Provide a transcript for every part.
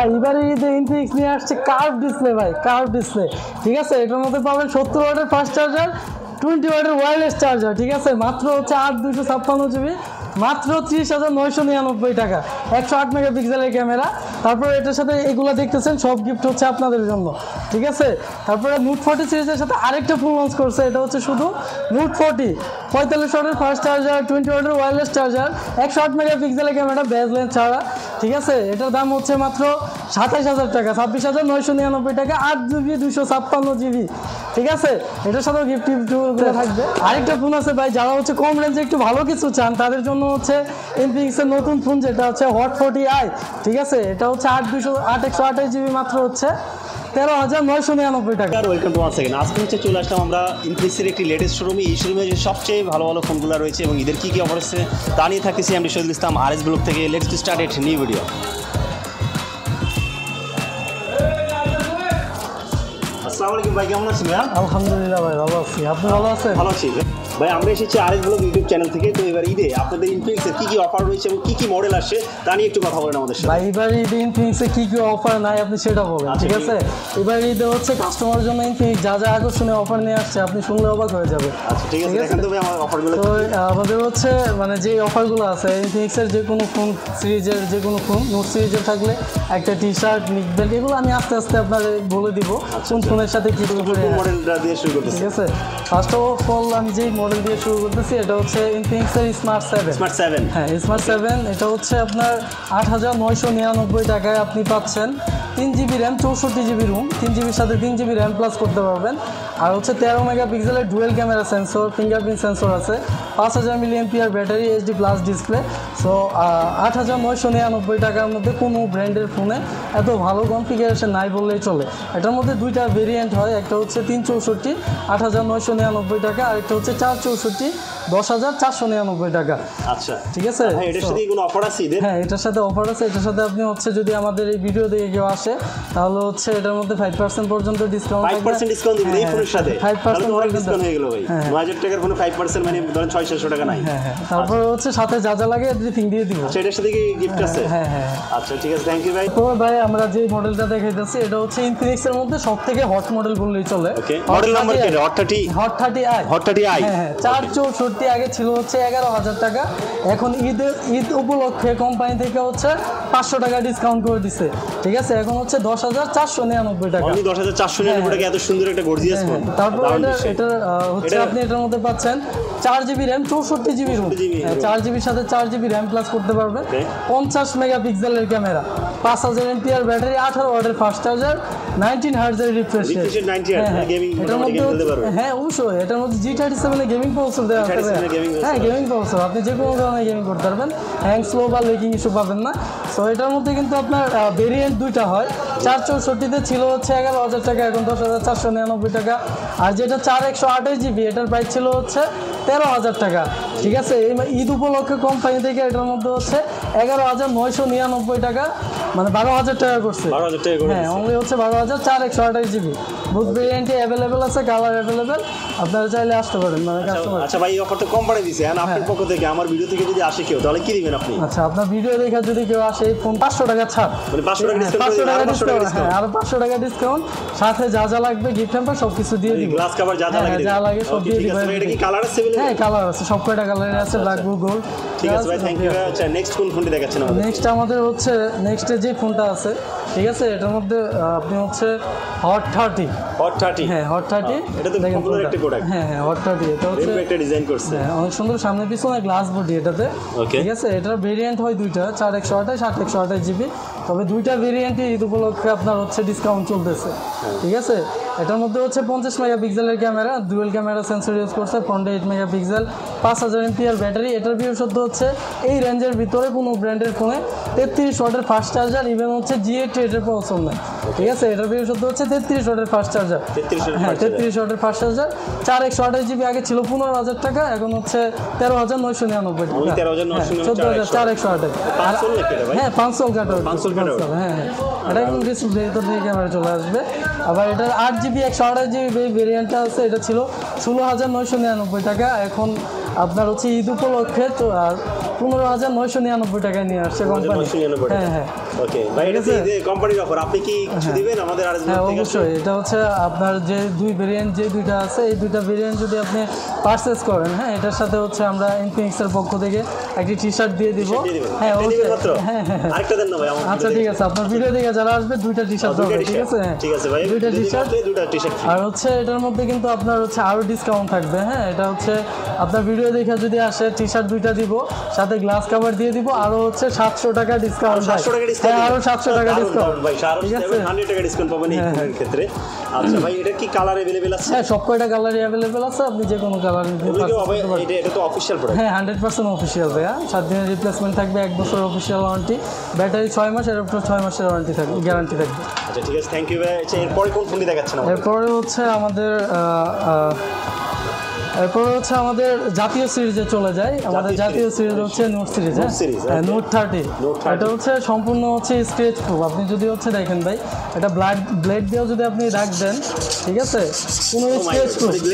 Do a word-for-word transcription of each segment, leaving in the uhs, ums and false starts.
আর এবারে এই যে Infinix নিয়ে আসছে কার্ভ ডিসপ্লে ভাই কার্ভ ডিসপ্লে ঠিক আছে এটার মধ্যে পাবেন সত্তর ওয়াটের ফাস্ট চার্জার বিশ ওয়াটের ওয়্যারলেস চার্জার ঠিক আছে মাত্র হচ্ছে আট হাজার দুইশো ছাপ্পান্ন জিবি মাত্র ত্রিশ হাজার নয়শো নিরানব্বই টাকা একশো আট মেগাপিক্সেলের ক্যামেরা তারপর এটার সাথে এগুলা দেখতেছেন সব গিফট হচ্ছে আপনাদের জন্য ঠিক আছে তারপর নোট চল্লিশ সিরিজের সাথে আরেকটা ফোন লঞ্চ করছে এটা হচ্ছে শুধু নোট চল্লিশ পঁয়তাল্লিশ ওয়াটের ফাস্ট চার্জার বিশ ওয়াটের ওয়্যারলেস চার্জার একশো আট মেগাপিক্সেলের ক্যামেরা বেজ লেন্স ছাড়া ঠিক আছে এটার দাম হচ্ছে মাত্র সাতাশ হাজার টাকা ছাব্বিশ হাজার নয়শো নিরানব্বই টাকা আট জিবি দুইশো ছাপ্পান্ন জিবি ঠিক আছে এটার সাথে গিফট টিপগুলো থাকবে আরেকটা ফোন আছে ভাই যারা হচ্ছে কম রেঞ্জে একটু ভালো কিছু চান তাদের জন্য হচ্ছে Infinix এর নতুন ফোন যেটা হচ্ছে হট ফর্টি আই ঠিক আছে এটা হচ্ছে আট দুইশো আট একশো আঠাশ জিবি মাত্র হচ্ছে তেরো হাজার নয়শো নিরানব্বই টাকা। Welcome to one second. আজকে হচ্ছে চলে আসলাম আমরা Infinix এর একটি লেটেস্ট শোরুমে। এই শোরুমে সবচেয়ে ভালো ভালো ফোনগুলো রয়েছে এবং এদের কী কী অফার আছে তা নিয়ে থাকতেছি আমি Shahidul Islam R S blog থেকে। Let's to start it new video. আসসালামু আলাইকুম ভাই, কেমন আছেন? আলহামদুলিল্লাহ ভাই ভালো আছি, আপনি ভালো আছেন? ভালো আছি ভাই। আমরা এসেছি R S blog YouTube channel থেকে। তো এবার ঈদে আপনাদের Infinix এর কি কি অফার রয়েছে এবং কি কি মডেল আসছে তা নিয়ে একটু কথা বলেন আমাদের সাথে। ভাই এবার ঈদে Infinix এ কি কি অফার নাই আপনি সেটা বলেন, ঠিক আছে? এবার ঈদে হচ্ছে কাস্টমারের জন্য Infinix যা যা আকর্ষণীয় অফার নিয়ে আসছে আপনি শুনলে অবাক হয়ে যাবে। আচ্ছা ঠিক আছে, দেখেন তো ভাই আমার অফারগুলো। তো আমাদের হচ্ছে মানে যে অফারগুলো আছে Infinix এর যে কোনো ফোন সিরিজের যে কোনো ফোন নোট সিরিজের থাকলে একটা টি শার্ট নিকবেল এগুলো আমি আস্তে আস্তে আপনাদের বলে দিব কোন ফোনের সাথে কি কি মডেলটা দিয়ে শুরু করতেছি। ঠিক আছে, ফার্স্ট অফ অল আমি যে মডেল দিয়ে শুরু করতেছি এটা হচ্ছে Infinix এর স্মার্ট সেভেন। স্মার্ট সেভেন, হ্যাঁ স্মার্ট সেভেন, এটা হচ্ছে আপনার আট হাজার নয়শো নিরানব্বই টাকায় আপনি পাচ্ছেন তিন জিবি র্যাম চৌষট্টি জিবি রুম তিন জিবির সাথে তিন জিবি র্যাম প্লাস করতে পারবেন। আর হচ্ছে তেরো মেগাপিক্সেলের dual camera sensor, fingerprint sensor আছে, পাঁচ হাজার milli ampere battery, HD plus display. So আট হাজার নয়শো নিরানব্বই টাকার মধ্যে কোনো ব্র্যান্ডের ফোনে এত ভালো কনফিগারেশন নাই বললেই চলে। এটার মধ্যে দুইটা ভেরিয়েন্ট হয়, একটা হচ্ছে তিন চৌষট্টি আট হাজার নয়শো নিরানব্বই টাকা, আর একটা হচ্ছে চার চৌষট্টি দশ হাজার চারশো নিরানব্বই টাকা। আচ্ছা ঠিক আছে, হ্যাঁ এটার সাথে অফার আছে। এটার সাথে আপনি হচ্ছে যদি আমাদের এই ভিডিও দেখে কেউ আসে তাহলে হচ্ছে এটার মধ্যে ফাইভ পার্সেন্ট পর্যন্ত ডিসকাউন্ট এখন ঈদের ঈদ উপলক্ষে কোম্পানি থেকে হচ্ছে পাঁচশো টাকা ডিসকাউন্ট করে দিচ্ছে। ঠিক আছে, এখন হচ্ছে দশ হাজার চারশো নিরানব্বই টাকা। এত সুন্দর একটা গর্জিয়াস ফোন। তারপর এটা হচ্ছে আপনি এটার মধ্যে পাচ্ছেন চার জিবি র্যাম চৌষট্টি জিবি রুম, চার জিবির সাথে চার জিবি র্যাম প্লাস করতে পারবেন, পঞ্চাশ মেগাপিক্সেলের ক্যামেরা, পাঁচ হাজার এমপিআর ব্যাটারি, আঠারো ওয়াটের ফাস্ট চার্জার, নাইনটিন হার্টজের রিফ্রেশ রেট। এটার মধ্যে হ্যাঁ অবশ্যই এটার মধ্যে জি থার্টি সেভেনে গেমিং কনসোল দেওয়া আছে, হ্যাঁ গেমিং কনসোল আপনি যে কোনো ধরনের গেমিং করতে পারবেন, হ্যাং স্লো বা লেকিং ইস্যু পাবেন না। সো এটার মধ্যে কিন্তু আপনার ভেরিয়েন্ট দুইটা হয়, চার চৌষট্টিতে ছিল হচ্ছে এগারো হাজার টাকা, এখন দশ হাজার চারশো নিরানব্বই টাকা। আর যেটা চার একশো আঠাশ জিবি এটার প্রাইস ছিল হচ্ছে তেরো হাজার টাকা। ঠিক আছে, এই ঈদ উপলক্ষে কোম্পানি থেকে এটার মধ্যে হচ্ছে এগারো হাজার নয়শো নিরানব্বই টাকা মানে বারো হাজার টাকা করছে। হ্যাঁ অনলি হচ্ছে বারো হাজার চার একশো আঠাশ জিবি বুথ ভেরিয়েন্টে অ্যাভেলেবেল আছে, কালার অ্যাভেলেবেল, আপনারা চাইলে আসতে পারেন। মানে আচ্ছা ভাই, এই অফারটা কোম্পানি দিয়েছে, হ্যাঁ আপনার পক্ষ থেকে আমার ভিডিও থেকে যদি আসে কেউ তাহলে কি দিবেন আপনি? আচ্ছা আপনার ভিডিও দেখে যদি কেউ আসে ফোন পাঁচশো টাকা ছাড়, মানে পাঁচশো টাকা ডিসকাউন্ট, হ্যাঁ আর পাঁচশো টাকা ডিসকাউন্ট সাথে যা যা লাগবে গিফট হ্যাম্পার সব কিছু দিয়ে দিই, গ্লাস কভার যা যা লাগে সব দিয়ে দিই। এটা কি কালার আছে? হ্যাঁ কালার আছে, সব কয়টা কালার আছে, ব্ল্যাক ব্লু গোল্ড। ঠিক আছে ভাই, থ্যাংক ইউ। আচ্ছা নেক্সট কোন ফোনটা দেখাচ্ছেন আমাদের? নেক্সট আমাদের হচ্ছে নেক্সট যে ফোনটা আছে ঠিক আছে এটার মধ্যে আপনি হচ্ছে হট থার্টি। হট থার্টি, হ্যাঁ হট থার্টি এটা তো পপুলার একটা প্রোডাক্ট, হ্যাঁ হ্যাঁ হট থার্টি এটা হচ্ছে একটা ডিজাইন করছে, হ্যাঁ অনেক সুন্দর সামনে পিছনে গ্লাস বডি এটাতে। ঠিক আছে, এটার ভেরিয়েন্ট হয় দুইটা, চার একশো আঠাশ আট একশো আঠাশ জিবি, তবে দুইটা ভেরিয়েন্টই ঈদ উপলক্ষে আপনার হচ্ছে ডিসকাউন্ট চলতেছে। ঠিক আছে, এটার মধ্যে হচ্ছে পঞ্চাশ মেগাপিক্সেলের camera, dual camera sensor use করছে, ফ্রন্টে এইট মেগাপিক্সেল, পাঁচ হাজার এমপিআর ব্যাটারি। এটার বিশেষত্ব হচ্ছে এই রেঞ্জের ভিতরে কোনো ব্র্যান্ডের ফোনে তেত্রিশ ওয়াটের ফাস্ট চার্জার, ইভেন হচ্ছে জি এইট এটার পছন্দ নেই। ঠিক আছে, এটার বিশেষত্ব হচ্ছে তেত্রিশ ওয়াটের ফাস্ট চার্জার, হ্যাঁ তেত্রিশ ওয়াটের ফাস্ট চার্জার, চার একশো আঠাশ জিবি আগে ছিল পনেরো হাজার টাকা, এখন হচ্ছে তেরো হাজার নয়শো নিরানব্বই টাকা, চোদ্দ হাজার চার একশো আঠাশ। হ্যাঁ পাঁচশো কাটো, হ্যাঁ হ্যাঁ এটা কিন্তু ভেতর থেকে ক্যামেরা চলে আসবে। আবার এটার আট জিবি একশো আঠাশ জিবি ভেরিয়েন্টটা আছে, এটা ছিল ষোলো হাজার নয়শো নিরানব্বই টাকা, এখন আপনার হচ্ছে ঈদ উপলক্ষে পনেরো হাজার নয়শো নিরানব্বই টাকা নিয়ে আসছে কোম্পানি। হ্যাঁ হ্যাঁ ওকে ভাই, এটা যে কোম্পানির অফার আপনি কি কিছু দিবেন আমাদের আর জন্য? অবশ্যই, এটা হচ্ছে আপনার যে দুই ভেরিয়েন্ট যে দুইটা আছে এই দুইটা ভেরিয়েন্ট যদি আপনি পারচেজ করেন, হ্যাঁ এটার সাথে হচ্ছে আমরা ইনফিনিক্স এর পক্ষ থেকে একটি টি-শার্ট দিয়ে দিব। হ্যাঁ আরেকটা দেন না ভাই আমাদের। আচ্ছা ঠিক আছে, আপনার ভিডিও দেখে যারা আসবে দুইটা টি-শার্ট হবে। ঠিক আছে ঠিক আছে ভাই, দুইটা টি-শার্ট দুইটা টি-শার্ট আর হচ্ছে এটার মধ্যে কিন্তু আপনার হচ্ছে আরো ডিসকাউন্ট থাকবে। হ্যাঁ এটা হচ্ছে আপনার ভিডিও দেখে যদি আসে টি-শার্ট দুইটা দিব, সাথে গ্লাস কভার দিয়ে দিব, আর হচ্ছে সাতশো টাকা ডিসকাউন্ট। সাতশো টাকা ডিসকাউন্ট, আর সাতশো টাকা ডিসকাউন্ট ভাই, সাতশো টাকা ডিসকাউন্ট পাবেন এই ক্ষেত্রে। আচ্ছা ভাই এটা কি কালার अवेलेबल আছে? হ্যাঁ সব কয়টা কালারই अवेलेबल আছে, আপনি যে কোনো কালার নিতে পারবেন। এটা এটা তো অফিশিয়াল প্রোডাক্ট। হ্যাঁ একশো পার্সেন্ট অফিশিয়াল ভাই, সাত দিনের রিপ্লেসমেন্ট থাকবে, এক বছর অফিশিয়াল ওয়ারেন্টি, ব্যাটারি ছয় মাস, এর উপর ছয় মাসের ওয়ারেন্টি থাকবে, গ্যারান্টি থাকবে। আচ্ছা ঠিক আছে, থ্যাংক ইউ ভাই। আচ্ছা এরপরে কোন ফোন দেখাচ্ছেন আমাদের? এরপরে হচ্ছে আমাদের এরপরে হচ্ছে আমাদের জাতীয় সিরিজে চলে যায়। আমাদের জাতীয় সিরিজ হচ্ছে নোট সিরিজ, হ্যাঁ নোট থার্টি। এটা হচ্ছে সম্পূর্ণ হচ্ছে স্ক্রেচ প্রুফ। আপনি যদি হচ্ছে দেখেন ভাই, এটা ব্লাড ব্লেড দিয়েও যদি আপনি দাগ দেন, ঠিক আছে কোনো স্ক্রেচ প্রুফ, হ্যাঁ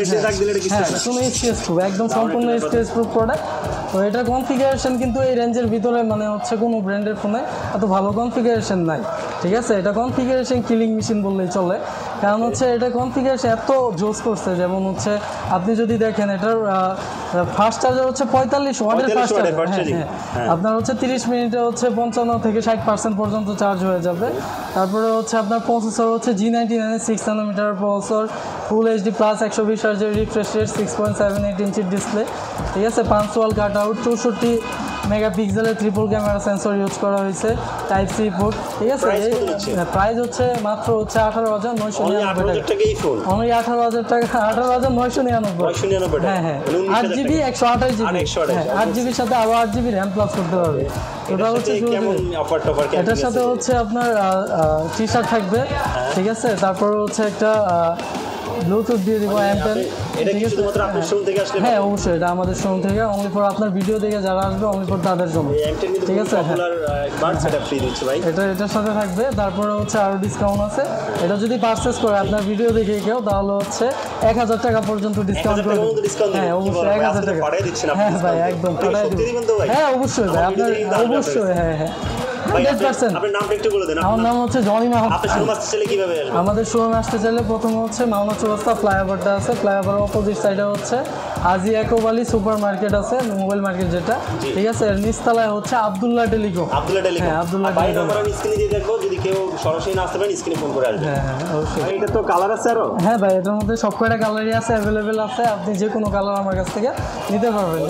কোনো স্ক্রেচ প্রুফ, একদম সম্পূর্ণ স্ক্রেচ প্রুফ প্রোডাক্ট। তো এটার কনফিগারেশন কিন্তু এই রেঞ্জের ভিতরে মানে হচ্ছে কোনো ব্র্যান্ডের ফোনে এত ভালো কনফিগারেশন নাই, ঠিক আছে। এটা কনফিগারেশন কিলিং মেশিন বললেই চলে, কারণ হচ্ছে এটা কনফিগারেশন এত জোস করছে। যেমন হচ্ছে আপনি যদি দেখেন এটার ফার্স্ট চার্জার হচ্ছে পঁয়তাল্লিশ ওয়াটের ফার্স্ট চার্জার, আপনার হচ্ছে তিরিশ মিনিটে হচ্ছে পঞ্চান্ন থেকে ষাট পার্সেন্ট পর্যন্ত চার্জ হয়ে যাবে। তারপরে হচ্ছে আপনার প্রসেসর হচ্ছে G ninety nine six nanometer processor, full HD plus একশো বিশ হার্জের refresh rate, six point seven eight ইঞ্চির ডিসপ্লে, ঠিক আছে। পাঞ্চুয়াল কাট আউট, চৌষট্টি মেগাপিক্সেলের ট্রিপল ক্যামেরা সেন্সর ইউজ করা হয়েছে, টাইপ সি পোর্ট, ঠিক আছে। প্রাইস হচ্ছে মাত্র হচ্ছে আঠারো হাজার নয়শো নিরানব্বই টাকা, অনলি আঠারো হাজার টাকা, আঠারো হাজার নয়শো নিরানব্বই। হ্যাঁ হ্যাঁ আট জিবি একশো আঠাশ জিবি আট জিবির সাথে আবার আট জিবি র্যাম প্লাস করতে পারবে। এটা হচ্ছে এটার সাথে হচ্ছে আপনার টি শার্ট থাকবে, ঠিক আছে। তারপর হচ্ছে একটা ব্লুটুথ দিয়ে দিব অ্যাম্পেন। এটা কি শুধুমাত্র আপনার শোরুম থেকে আসলে? হ্যাঁ অবশ্যই, এটা আমাদের শোরুম থেকে অনলি ফর আপনার ভিডিও দেখে যারা আসবে অনলি ফর তাদের জন্য, ঠিক আছে। আপনার বার্থ সেটআপ ফ্রি দিচ্ছি ভাই, এটা এটার সাথে থাকবে। তারপরে হচ্ছে আরো ডিসকাউন্ট আছে, এটা যদি পারচেজ করে আপনার ভিডিও দেখে কেউ, তাহলে হচ্ছে এক হাজার টাকা পর্যন্ত ডিসকাউন্ট করে। হ্যাঁ অবশ্যই এক হাজার টাকা পাঠিয়ে দিচ্ছেন আপনি? হ্যাঁ ভাই একদম পাঠিয়ে দিচ্ছি। হ্যাঁ অবশ্যই ভাই আপনার, অবশ্যই। হ্যাঁ হ্যাঁ আমার নাম হচ্ছে জনি মাহমুদ। আমাদের শোরুমে আসতে চাইলে প্রথম হচ্ছে মাওনা চৌরাস্তা ফ্লাইওভারটা আছে, ফ্লাইওভারের অপোজিট সাইডে হচ্ছে আজি ইয়াকুব আলী সুপার মার্কেট আছে, মোবাইল মার্কেট যেটা, ঠিক আছে। এর নিচতলায় হচ্ছে Abdullah telecom. Abdullah telecom, Abdullah telecom আপনারা স্ক্রিনে দিয়ে দেখো, যদি কেউ সরাসরি না আসতে পারেন স্ক্রিনে ফোন করে আসবেন। হ্যাঁ অবশ্যই ভাই, এটা তো কালার আছে আরো? হ্যাঁ ভাই এটার মধ্যে সব কয়টা কালারই আছে, अवेलेबल আছে, আপনি যে কোনো কালার আমার কাছ থেকে নিতে পারবেন।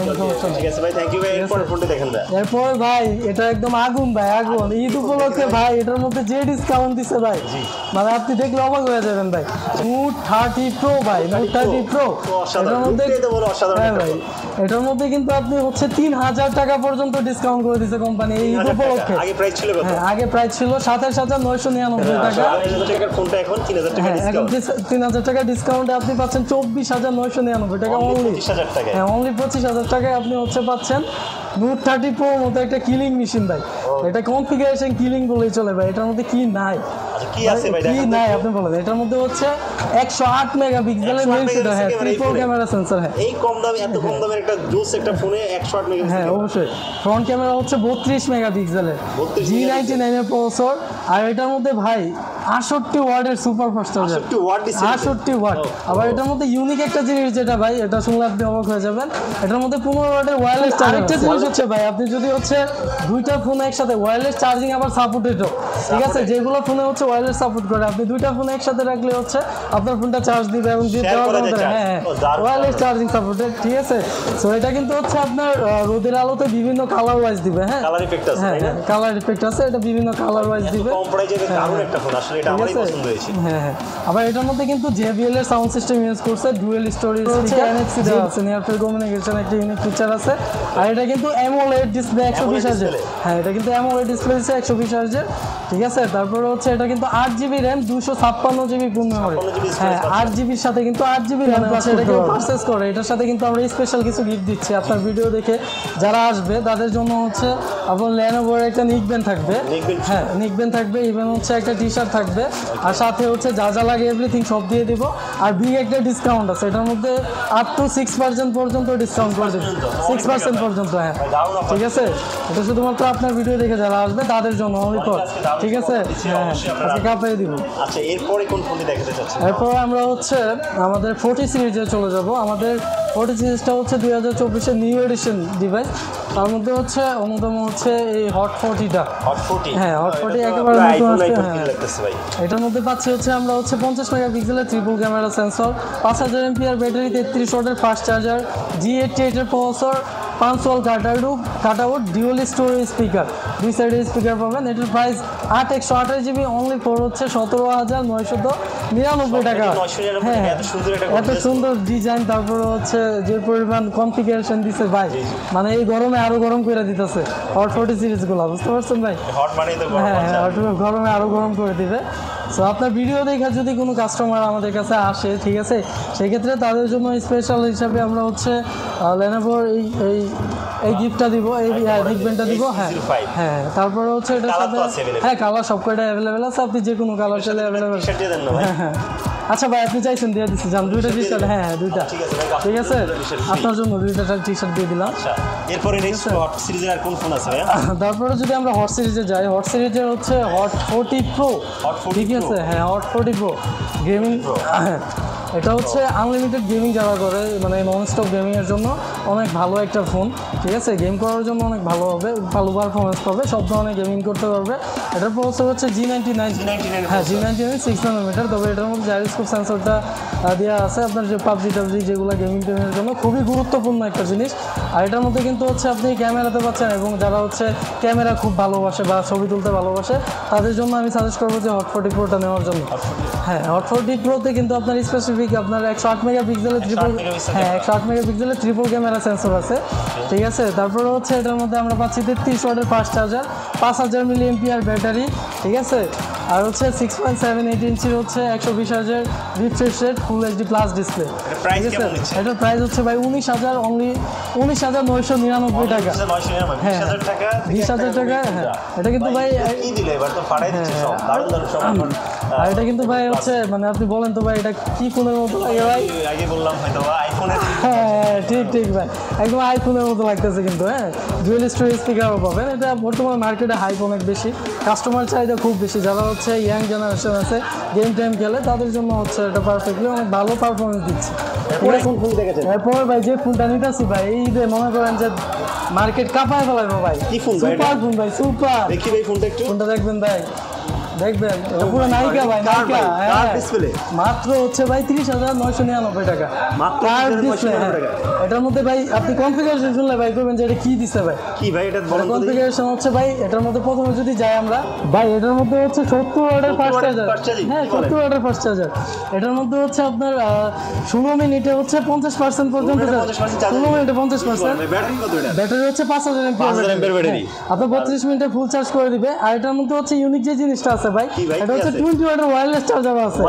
ঠিক আছে ভাই, থ্যাংক ইউ ভাই। এরপর ফোনটা দেখেন ভাই। এরপর ভাই এটা একদম আগুন ভাই, আগুন। ঈদ উপলক্ষে ভাই এটার মধ্যে যে ডিসকাউন্ট দিছে ভাই, মানে আপনি দেখলে অবাক হয়ে যাবেন ভাই। নোট থার্টি প্রো ভাই, নোট থার্টি প্রো এটার মধ্যে এটার মধ্যে কিন্তু আপনি হচ্ছে তিন হাজার টাকা পর্যন্ত ডিসকাউন্ট করে দিচ্ছে কোম্পানি এই উপলক্ষে। আগে প্রাইস ছিল সাতাশ হাজার নয়শো নিরানব্বই টাকা, এখন তিন হাজার টাকা ডিসকাউন্টে আপনি পাচ্ছেন চব্বিশ হাজার নয়শো নিরানব্বই টাকা অনলি। হ্যাঁ অনলি পঁচিশ হাজার টাকায় আপনি হচ্ছে পাচ্ছেন নোট থার্টি প্রো মতো একটা কিলিং মেশিন ভাই। এটা কনফিগারেশন কিলিং বলেই চলে ভাই, এটার মধ্যে কি নাই কি আছে ভাই, কি নাই আপনি বলেন। এটার মধ্যে হচ্ছে একশো আট মেগাপিক্সেলের মেইন সেটা, হ্যাঁ ট্রিপল ক্যামেরা সেন্সর। হ্যাঁ এই কম দামে এত কম দামের একটা জোস একটা ফোনে একশো আট মেগাপিক্সেল। হ্যাঁ অবশ্যই, ফ্রন্ট ক্যামেরা হচ্ছে বত্রিশ মেগাপিক্সেলের, জি নাইনটি নাইন এর প্রসেসর, আর এটার মধ্যে ভাই আটষট্টি ওয়াটের সুপার ফাস্ট চার্জার, আটষট্টি ওয়াট। আবার এটার মধ্যে ইউনিক একটা জিনিস যেটা ভাই, এটা শুনলে আপনি অবাক হয়ে যাবেন, এটার মধ্যে পনেরো ওয়াটের ওয়্যারলেস চার্জার। একটা জিনিস হচ্ছে ভাই, আপনি যদি হচ্ছে দুইটা ফোন একসাথে ওয়্যারলেস চার্জিং আবার সাপোর্টেড, ঠিক আছে, যেগুলো ফোনে হচ্ছে ওয়্যারলেস সাপোর্ট করে, আপনি দুইটা ফোন একসাথে রাখলে হচ্ছে আপনার ফোনটা চার্জ দিবে এবং যে দেওয়ার মধ্যে, হ্যাঁ ওয়্যারলেস চার্জিং সাপোর্টেড, ঠিক আছে। সো এটা কিন্তু হচ্ছে আপনার রোদের আলোতে বিভিন্ন কালার ওয়াইজ দিবে। হ্যাঁ কালার ইফেক্ট আছে, হ্যাঁ কালার ইফেক্ট আছে, এটা বিভিন্ন কালার ওয়াইজ দিবে। কম প্রাইজে দারুণ একটা ফোন আসলে। হ্যাঁ আবার এটার মধ্যে কিন্তু জে বি এল এর সাউন্ড সিস্টেম ইউজ করছে, ডুয়াল স্টোরেজ আছে, এন এফ সি দেওয়া আছে, নিয়ারফিল কমিউনিকেশন একটা ইউনিক ফিচার আছে। আর এটা কিন্তু অ্যামোলেড ডিসপ্লে একশো বিশ হার্জ। হ্যাঁ এটা কিন্তু অ্যামোলেড ডিসপ্লে একশো বিশ হার্জ। ঠিক আছে। তারপরে হচ্ছে এটা কিন্তু আট জিবি র্যাম দুশো ছাপ্পান্ন জিবি গুণ মেমোরি, হ্যাঁ আট জিবির সাথে কিন্তু আট জিবি র্যাম আছে। এটা কেউ পারচেস করে এটার সাথে কিন্তু আমরা স্পেশাল কিছু গিফট দিচ্ছি আপনার ভিডিও দেখে যারা আসবে তাদের জন্য হচ্ছে আপনার ল্যানোভোর একটা নিকবেন থাকবে, হ্যাঁ নিকবেন থাকবে, ইভেন হচ্ছে একটা টি শার্ট থাকবে, আর সাথে হচ্ছে যা যা লাগে এভরিথিং সব দিয়ে দেবো। আর বিগ একটা ডিসকাউন্ট আছে এটার মধ্যে আপ টু সিক্স পার্সেন্ট পর্যন্ত ডিসকাউন্ট করছে, সিক্স পার্সেন্ট পর্যন্ত, হ্যাঁ ঠিক আছে। এটা শুধুমাত্র আপনার ভিডিও দেখে যারা আসবে তাদের জন্য রিপোর্ট, ঠিক আছে আজকে কাপে দিব। আচ্ছা এরপরে কোন ফোনটি দেখাতে চাচ্ছেন? এরপর আমরা হচ্ছে আমাদের ফোর্টি সিরিজে চলে যাব। আমাদের ফোর্টি সিরিজটা হচ্ছে দুই হাজার চব্বিশের নিউ এডিশন ডিভাইস, তার মধ্যে হচ্ছে অন্যতম হচ্ছে এই হট ফোর্টিটা, হ্যাঁ হট ফোর্টি একেবারে নতুন আসছে। হ্যাঁ এটার মধ্যে পাচ্ছি হচ্ছে আমরা হচ্ছে পঞ্চাশ মেগা পিক্সেলের ট্রিপল ক্যামেরা সেন্সর, পাঁচ হাজার এমপিআর ব্যাটারি, তেত্রিশ ওয়াটের ফাস্ট চার্জার, জি এইটটি এইটের প্রসেসর, পাঁচশোল কাটারু কাটাউট, ডিউল স্টোরেজ স্পিকার, দুই সাইডের স্পিকার পাবেন। এটার প্রাইস আট একশো আঠাশ জিবি অনলি ফোর হচ্ছে সতেরো হাজার নয়শত নিরানব্বই টাকা। হ্যাঁ এত সুন্দর ডিজাইন, তারপরে হচ্ছে যে পরিমাণ কনফিগারেশন দিচ্ছে ভাই, মানে এই গরমে আরও গরম করে দিতেছে হট ফোর্টি সিরিজগুলো, বুঝতে পারছেন ভাই? হ্যাঁ হ্যাঁ হট গরমে আরও গরম করে দিবে। সো আপনার ভিডিও দেখা যদি কোনো কাস্টমার আমাদের কাছে আসে, ঠিক আছে সেক্ষেত্রে তাদের জন্য স্পেশাল হিসাবে আমরা হচ্ছে লেনোভোর এই এই এই গিফটটা দিব, এই রিকবেন্ডটা দিব। হ্যাঁ হ্যাঁ তারপরে হচ্ছে এটার সাথে হ্যাঁ কালার সব কয়টা অ্যাভেলেবেল আছে, আপনি যে কোনো কালার চাইলে অ্যাভেলেবেল। হ্যাঁ হ্যাঁ আচ্ছা ভাই আপনি চাইছেন দিয়ে দিচ্ছি, যান দুইটা টি শার্ট, হ্যাঁ হ্যাঁ দুইটা, ঠিক আছে আপনার জন্য দুইটা টি শার্ট দিয়ে দিলাম। তারপরে যদি আমরা হট সিরিজে যাই, হট সিরিজের হচ্ছে হট ফোর্টি প্রো, ঠিক আছে হ্যাঁ হট ফোর্টি প্রো গেমিং, হ্যাঁ এটা হচ্ছে আনলিমিটেড গেমিং যারা করে মানে নন স্টপ গেমিংয়ের জন্য অনেক ভালো একটা ফোন, ঠিক আছে গেম করার জন্য অনেক ভালো হবে, ভালো পারফরমেন্স পাবে, সব ধরনের গেমিং করতে পারবে। এটার প্রসেসর হচ্ছে জি নাইনটি নাইন হ্যাঁ G ninety nine six nanometer, তবে এটার মধ্যে জাইরোস্কোপ সেন্সরটা দেওয়া আছে আপনার যে পাবজি টাবজি যেগুলো গেমিং টেমিংয়ের জন্য খুবই গুরুত্বপূর্ণ একটা জিনিস। আর এটার মধ্যে কিন্তু হচ্ছে আপনি ক্যামেরাতে পাচ্ছেন, এবং যারা হচ্ছে ক্যামেরা খুব ভালোবাসে বা ছবি তুলতে ভালোবাসে তাদের জন্য আমি সাজেস্ট করবো যে হট ফোর্টি প্রোটা নেওয়ার জন্য। হ্যাঁ হট ফোর্টি প্রোতে কিন্তু আপনার স্পেশাল আপনার একশো আট মেগা পিক্সেলের ট্রিপল হ্যাঁ একশো আট মেগা পিক্সেলের ট্রিপল ক্যামেরা সেন্সর আছে, ঠিক আছে। তারপরে হচ্ছে এটার মধ্যে আমরা পাচ্ছি তেত্রিশ ওয়াটের ফাস্ট চার্জার, পাঁচ হাজার মিলি এমপিআর ব্যাটারি, ঠিক আছে। আর হচ্ছে সিক্স পয়েন্ট সেভেন এইট ইঞ্চির হচ্ছে একশো বিশ হাজার refresh rate full HD plus display, ঠিক আছে। এটার প্রাইস হচ্ছে ভাই উনিশ হাজার অনলি উনিশ হাজার নয়শো নিরানব্বই টাকা, হ্যাঁ বিশ হাজার টাকা। হ্যাঁ এটা কিন্তু ভাই আর এটা কিন্তু ভাই হচ্ছে মানে আপনি বলেন তো ভাই এটা কি ফোনের মতো লাগে ভাই? আগে বললাম হয়তো আইফোনের, হ্যাঁ ঠিক ঠিক ভাই একদম আইফোনের মতো লাগতেছে কিন্তু। হ্যাঁ ডুয়াল স্টোরেজ স্পিকারও পাবেন, এটা বর্তমানে মার্কেটে হাইপ অনেক বেশি, কাস্টমার চাহিদা খুব বেশি, যারা হচ্ছে ইয়াং জেনারেশন আছে গেম টাইম খেলে তাদের জন্য হচ্ছে এটা পারফেক্টলি অনেক ভালো পারফরমেন্স দিচ্ছে। এরপরে ভাই যে ফোনটা নিতেছি ভাই এই যে মনে করেন যে মার্কেট কাঁপায় ফেলাইব ভাই, কি ফোন সুপার ফোন ভাই সুপার, দেখি ভাই ফোনটা একটু ফোনটা দেখবেন ভাই, দেখবেন এটা পুরো নাইকা ভাই নাইকা, হ্যাঁ ডিসপ্লে মাত্র হচ্ছে ভাই তিরিশ হাজার নয়শো নিরানব্বই টাকা মাত্র টাকা। এটার মধ্যে ভাই আপনি কনফিগারেশন শুনলে ভাই করবেন যে এটা কি দিচ্ছে ভাই, কি ভাই এটা কনফিগারেশন হচ্ছে ভাই। এটার মধ্যে প্রথমে যদি যাই আমরা ভাই এটার মধ্যে হচ্ছে সত্তর ওয়াটের ফাস্ট চার্জার, হ্যাঁ সত্তর ওয়াটের ফাস্ট চার্জার। এটার মধ্যে হচ্ছে আপনার ষোলো মিনিটে হচ্ছে পঞ্চাশ পার্সেন্ট পর্যন্ত, ষোলো মিনিটে পঞ্চাশ পার্সেন্ট ব্যাটারি হচ্ছে পাঁচ হাজার এমপিআর ব্যাটারি, আপনার বত্রিশ মিনিটে ফুল চার্জ করে দিবে। আর এটার মধ্যে হচ্ছে ইউনিক যে জিনিসটা আছে ভাই এটা হচ্ছে টোয়েন্টি ওয়াটের ওয়্যারলেস চার্জার আছে,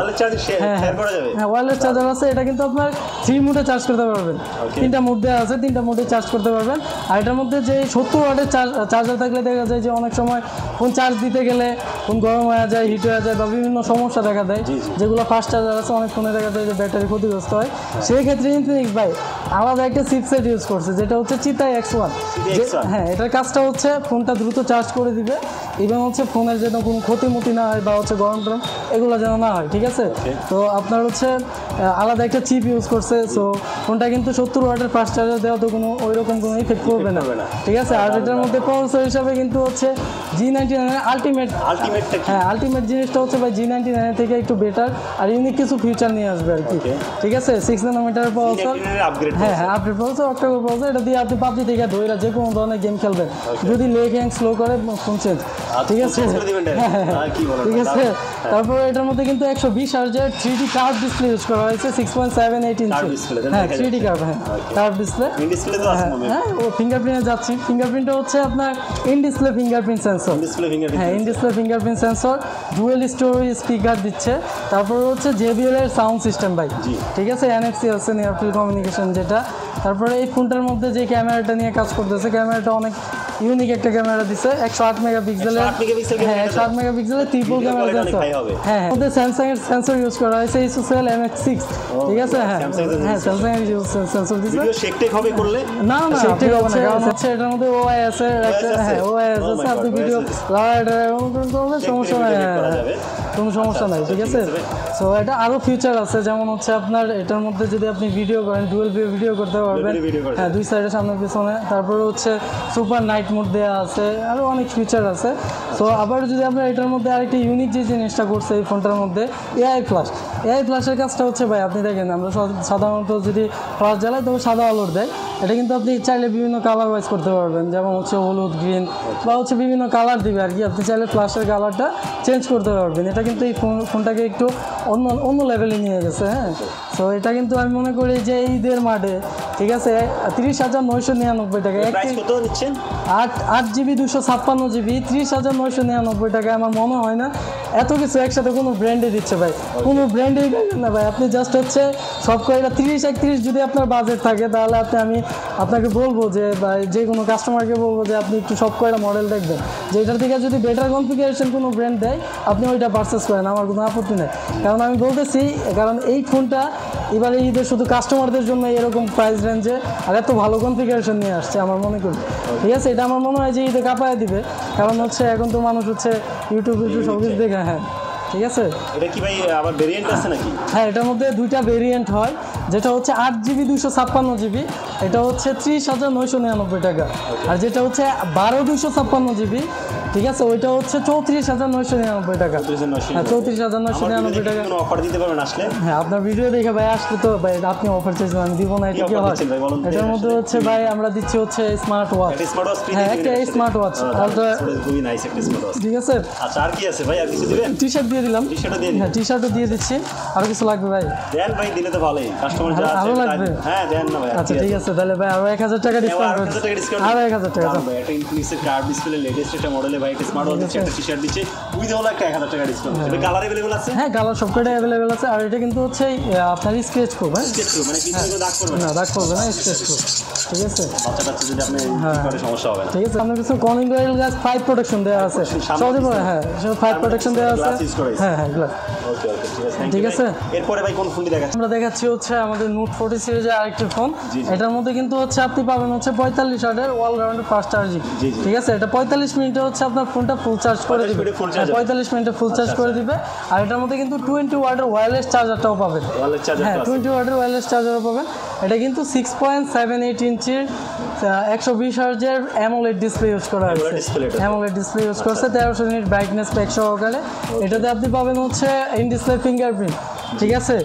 হ্যাঁ ওয়্যারলেস চার্জার আছে। এটা কিন্তু আপনার থ্রি মোডে চার্জ করতে পারবেন, তিনটা মোড দেওয়া আছে, তিনটা মোডে চার্জ করতে পারবেন। আর এটার মধ্যে যে সত্তর ওয়াটের চার্জার থাকলে দেখা যায় যে অনেক সময় ফোন চার্জ দিতে গেলে ফোন গরম হয়ে যায়, হিট হয়ে যায় বা বিভিন্ন সমস্যা দেখা দেয়, যেগুলো ফাস্ট চার্জার আছে অনেক ফোনে দেখা যায় যে ব্যাটারি ক্ষতিগ্রস্ত হয়। সেই ক্ষেত্রে ইনফিনিক্স ভাই আলাদা একটা চিপসেট ইউজ করছে যেটা হচ্ছে চিতা এক্স ওয়ান, হ্যাঁ এটার কাজটা হচ্ছে ফোনটা দ্রুত চার্জ করে দিবে, এবং হচ্ছে ফোনের যেন কোনো ক্ষতিমতি না হয় বা হচ্ছে গরম টরম এগুলো যেন না হয়, ঠিক আছে। তো আপনার হচ্ছে আলাদা একটা চিপ ইউজ করছে, সো ফোনটা কিন্তু সত্তর ওয়াটের ফাস্ট চার্জার দেওয়া তো কোনো ওই রকম কোনো ইফেক্ট করবে না, ঠিক আছে। আর এটার মধ্যে প্রসেসর হিসাবে কিন্তু হচ্ছে জি নাইনটি নাইনের আলটিমেট আলটিমেটটা হ্যাঁ আলটিমেট জিনিসটা হচ্ছে ভাই জি নাইনটি নাইনের থেকে একটু বেটার আর ইউনিক কিছু ফিচার নিয়ে আসবে আর কি, ঠিক আছে। সিক্স ন্যানোমিটারের প্রসেসর, হ্যাঁ হ্যাঁ আপনি প্রসেসর অক্টাকোর প্রসেসর, এটা দিয়ে আপনি পাবজি থেকে ধরে যে কোনো ধরনের গেম খেলবেন, যদি লেগ হ্যাং স্লো করে ফোন চেঞ্জ, ঠিক আছে ঠিক আছে। তারপরে এটার মধ্যে কিন্তু একশো বিশ হার্জের three D curve display use করা হয়, also six point seven eight inches three D cover tab display in display তো আছে মানে হ্যাঁ ও ফিঙ্গারপ্রিন্টে যাচ্ছে ফিঙ্গারপ্রিন্টটা হচ্ছে আপনার in display fingerprint sensor in display fingerprint হ্যাঁ in display fingerprint sensor dual stereo speaker দিচ্ছে তারপর হচ্ছে জে বি এল এর সাউন্ড সিস্টেম ভাই ঠিক আছে এন এফ সি আছে নিয়ার ফিল্ড কমিউনিকেশন যেটা তারপরে এই ফোনটার মধ্যে যে ক্যামেরাটা নিয়ে কাজ করতেছে ক্যামেরাটা অনেক ইউনিক একটা ক্যামেরা দিছে one hundred eight মেগাপিক্সেলের one hundred eight মেগাপিক্সেল হ্যাঁ one hundred eight মেগাপিক্সেলের ট্রিপল ক্যামেরা দিছে হ্যাঁ ওতে স্যামসাং এর সেন্সর ইউজ করা হয়েছে এসএসএল এম এক্স six ঠিক আছে হ্যাঁ স্যামসাং এর ইউজ সেন্সর দিছে ভিডিও শেকটেক হবে করলে না না শেকটেক হবে না কারণ হচ্ছে এটার মধ্যে ওআইএস এর একটা হ্যাঁ ওআইএস আছে আপনি ভিডিও লাইট এবং কোনো সমস্যা নাই কোনো সমস্যা নাই ঠিক আছে সো এটা আরো ফিচার আছে যেমন হচ্ছে আপনার এটার মধ্যে যদি আপনি ভিডিও করেন ডুয়াল ভিউ ভিডিও করতে পারবেন হ্যাঁ দুই সাইডে সামনে পিছনে তারপর হচ্ছে সুপার নাইট মোড দেয়া আছে আর অনেক ফিচার আছে সো আবার যদি আপনারা এটার মধ্যে আরেকটা ইউনিক যে জিনিসটা করছে এই ফোনটার মধ্যে এআই ফ্ল্যাশ এআই ফ্ল্যাশের কাজটা হচ্ছে ভাই আপনি দেখেন আমরা সাধারণত যদি ফ্ল্যাশ জ্বালাই তবে সাদা আলো দেয় এটা কিন্তু আপনি চাইলে বিভিন্ন কালার ওয়াইজ করতে পারবেন যেমন হচ্ছে হলুদ গ্রিন বা হচ্ছে বিভিন্ন কালার দিবে আর কি আপনি চাইলে ফ্ল্যাশের কালারটা চেঞ্জ করতে পারবেন এটা কিন্তু এই ফোন ফোনটাকে একটু অন্য অন্য লেভেলে নিয়ে গেছে হ্যাঁ সো এটা কিন্তু আমি মনে করি যে ঈদের মাঠে ঠিক আছে তিরিশ হাজার নয়শো নিরানব্বই টাকা আট আট জিবি দুশো ছাপ্পান্ন জিবি তিরিশ হাজার নয়শো নিরানব্বই টাকা আমার মনে হয় না এত কিছু একসাথে কোনো ব্র্যান্ডে দিচ্ছে ভাই কোনো ব্র্যান্ডেই না ভাই আপনি জাস্ট হচ্ছে সব কয়েকটা তিরিশ একত্রিশ যদি আপনার বাজেট থাকে তাহলে আপনি আমি আপনাকে বলবো যে বা যে কোনো কাস্টমারকে বলবো যে আপনি একটু সব কয়েকটা মডেল দেখবেন যে এটার থেকে যদি বেটার কনফিগারেশন কোনো ব্র্যান্ড দেয় আপনি ওইটা পারচেস করেন আমার কোনো আপত্তি নেই কারণ আমি বলতেছি কারণ এই ফোনটা এবারে ঈদের শুধু কাস্টমারদের জন্য এরকম প্রাইস রেঞ্জে আর এত ভালো কনফিগারেশন নিয়ে আসছে আমার মনে করি ঠিক আছে এটা আমার মনে হয় যে ঈদে কাঁপায় দিবে কারণ হচ্ছে এখন তো মানুষ হচ্ছে ইউটিউব ইউটিউব সব কিছু দেখে হ্যাঁ ঠিক আছে এটা কি ভাই আবার ভেরিয়েন্ট আছে নাকি হ্যাঁ এটার মধ্যে দুইটা ভেরিয়েন্ট হয় যেটা হচ্ছে আট জিবি দুশো ছাপ্পান্ন জিবি এটা হচ্ছে ত্রিশ হাজার নয়শো নিরানব্বই টাকা আর যেটা হচ্ছে বারো দুশো ছাপ্পান্ন জিবি ঠিক আছে ওইটা হচ্ছে চৌত্রিশ হাজার নয়শো নিরানব্বই টাকা হ্যাঁ চৌত্রিশ হাজার নয়শো নিরানব্বই টাকা অফার দিতে পারবেন আসলে হ্যাঁ আপনার ভিডিও দেখে ভাই আসলে তো ভাই আপনি অফার চাইছেন আমি দিব না এটা কি হয় এটার মধ্যে হচ্ছে ভাই আমরা দিচ্ছি হচ্ছে স্মার্ট ওয়াচ হ্যাঁ একটা স্মার্ট ওয়াচ ঠিক আছে আচ্ছা আর কি আছে ভাই আর কিছু দিবেন টি শার্ট দিয়ে দিলাম টি শার্টও দিয়ে দিলাম হ্যাঁ টি শার্টও দিয়ে দিচ্ছি আর কিছু লাগবে ভাই দেন ভাই দিলে তো ভালোই কাস্টমার যা আছে হ্যাঁ দেন না ভাই আচ্ছা ঠিক আছে তাহলে ভাই আরো এক হাজার টাকা ডিসকাউন্ট আর এক হাজার টাকা ভাই এটা ইনফিনিক্স কার্ড ডিসপ্লে লেটেস্ট এটা মডেল ভাই এটা স্মার্ট ওয়াচ একটা টি-শার্ট দিচ্ছে উইদাউট একটা এক হাজার টাকা ডিসকাউন্ট এটা কালার अवेलेबल আছে হ্যাঁ কালার সবটাই अवेलेबल আছে আর এটা কিন্তু হচ্ছে আপনার স্ক্র্যাচ করবে স্ক্র্যাচ করবে মানে কিন্তু দাগ করবে না দাগ করবে না স্ক্র্যাচ করবে ঠিক আছে বাচ্চাটা যদি আপনি করে সমস্যা হবে না ঠিক আছে আপনাদের কিছু corning gorilla glass five protection দেয়া আছে সরি বলে হ্যাঁ সব five প্রোটেকশন দেয়া আছে হ্যাঁ হ্যাঁ গ্লাস ওকে ওকে ঠিক আছে থ্যাঙ্ক ইউ ঠিক আছে এরপরে ভাই কোন ফোনটি দেখাচ্ছি আমরা দেখাচ্ছি হচ্ছে আমাদের নোট forty সিরিজের আরেকটা ফোন এটার মধ্যে কিন্তু হচ্ছে আপনি পাবেন হচ্ছে forty-five ওয়াটের অল রাউন্ড ফাস্ট চার্জিং ঠিক আছে এটা forty-five মিনিটে হচ্ছে আপনার ফোনটা ফুল চার্জ করে দিবে forty-five মিনিটে ফুল চার্জ করে দিবে আর এটার মধ্যে কিন্তু twenty ওয়াটের ওয়্যারলেস চার্জারটাও পাবেন ওয়্যারলেস চার্জার হ্যাঁ twenty ওয়াটের ওয়্যারলেস চার্জারও পাবেন এটা কিন্তু six point seven eight ইঞ্চির one twenty হার্জের AMOLED ডিসপ্লে ইউজ করা হয়েছে AMOLED ডিসপ্লে ইউজ করছে তেরোশো নিট ব্রাইটনেস প্যাক সহকারে এটাতে আপনি পাবেন হচ্ছে ইন ডিসপ্লে ফিঙ্গারপ্রিন্ট ঠিক আছে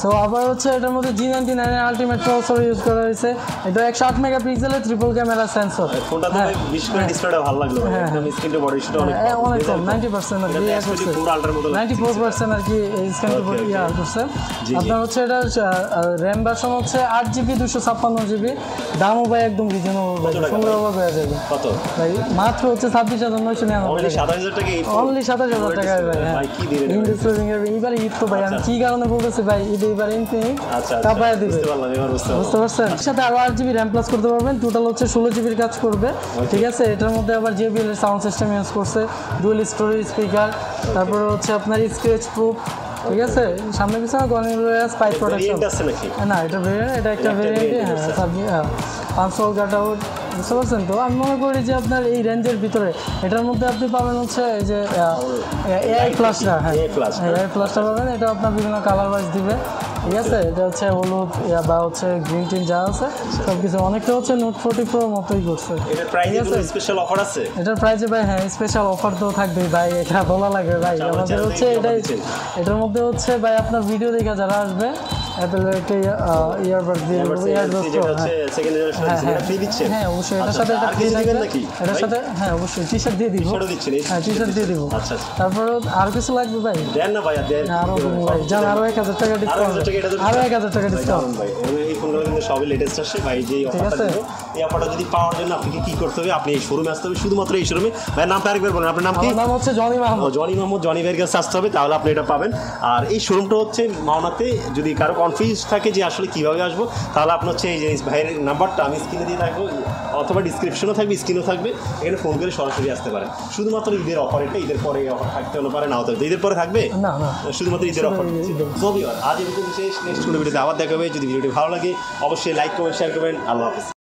সো আবার হচ্ছে এটার মধ্যে জি নাইনটি নাইনের আলটিমেট প্রসেসর ইউজ করা হয়েছে এটা একশো আট মেগা পিক্সেলের ট্রিপল ক্যামেরা সেন্সর অনেক কম নাইনটি পার্সেন্ট আর কি নাইনটি ফোর পার্সেন্ট আর কি করছে আপনার হচ্ছে এটা র্যাম ভার্সন হচ্ছে আট জিবি দুশো ছাপ্পান্ন জিবি দামও ভাই একদম রিজনেবল সুন্দর হয়ে যাবে ভাই মাত্র হচ্ছে ছাব্বিশ হাজার নয়শো নিরানব্বই অনলি সাতাশ হাজার টাকায় ভাই হ্যাঁ এইবার ঈদ তো ভাই আমি কী কারণে বলতেছি ভাই সাউন্ড সিস্টেম ইউজ করছে ডুয়াল স্টোরি স্পিকার তারপরে হচ্ছে আপনার স্ক্র্যাচ প্রুফ ঠিক আছে সামনে পিছনে কলিং রয়্যাল স্পাই প্রোটেকশন না এটা এটা একটা পাঁচশো কাট আউট বুঝতে পারছেন তো আমি মনে করি যে আপনার এই রেঞ্জের ভিতরে এটার মধ্যে আপনি পাবেন হচ্ছে এই যে এআই ফ্ল্যাশটা হ্যাঁ এআই ফ্ল্যাশটা পাবেন এটা আপনার বিভিন্ন কালার ওয়াইজ দিবে ঠিক আছে এটা হচ্ছে হলুদ বা হচ্ছে গ্রিন টিন যা আছে সব কিছু অনেকটা হচ্ছে নোট ফোর্টি প্রো মতোই করছে এটার প্রাইজে ভাই হ্যাঁ স্পেশাল অফার তো থাকবেই ভাই এটা বলা লাগে ভাই আমাদের হচ্ছে এটাই এটার মধ্যে হচ্ছে ভাই আপনার ভিডিও দেখা যারা আসবে এটা একটা ইয়ারবাডস দিয়ে ইয়ারবাডস আছে সেকেন্ড জেনারেশন এটা ফ্রি দিচ্ছেন হ্যাঁ অবশ্যই এর সাথে এটা ফ্রি দিবেন নাকি এর সাথে হ্যাঁ অবশ্যই টি-শার্ট দিয়ে দিব টি-শার্ট দিচ্ছেন হ্যাঁ টি-শার্ট দিয়ে দিব আচ্ছা তারপর আর কিছু লাগবে ভাই দেন না ভাই দেন আরো ভাই জান আরো এক হাজার টাকা ডিসকাউন্ট আরো এক হাজার টাকা ডিসকাউন্ট ভাই এই ফোনগুলো কিন্তু সবই লেটেস্ট আসছে ভাই যে অফারটা দিব এই অফারটা যদি পাওয়ার জন্য আপনাকে কি করতে হবে আপনি এই শোরুমে আসতে হবে শুধুমাত্র এই শোরুমে ভাই নাম আরেকবার বলুন আপনার নাম কি আমার নাম হচ্ছে জনি মাহমুদ জনি মাহমুদ জনি ভাইয়ের কাছে আসতে হবে তাহলে আপনি এটা পাবেন আর এই শোরুমটা হচ্ছে মাওনাতে যদি কারো কনফিউজ থাকে যে আসলে কীভাবে আসবো তাহলে আপনার হচ্ছে এই যে ভাইয়ের নাম্বারটা আমি স্ক্রিনে দিয়ে থাকবো অথবা ডিসক্রিপশনও থাকবে স্ক্রিনও থাকবে এখানে ফোন করে সরাসরি আসতে পারেন শুধুমাত্র ঈদের অফার এটা ঈদের পরে অফার থাকতে হলে পারে নাও থাকবে ঈদের পরে থাকবে না শুধুমাত্র ঈদের অফার সবই আর আজ এরকম শেষ নেক্সট ভিডিওতে আবার দেখা হবে যদি ভিডিওটি ভালো লাগে অবশ্যই লাইক করবেন শেয়ার করবেন আল্লাহ হাফেজ।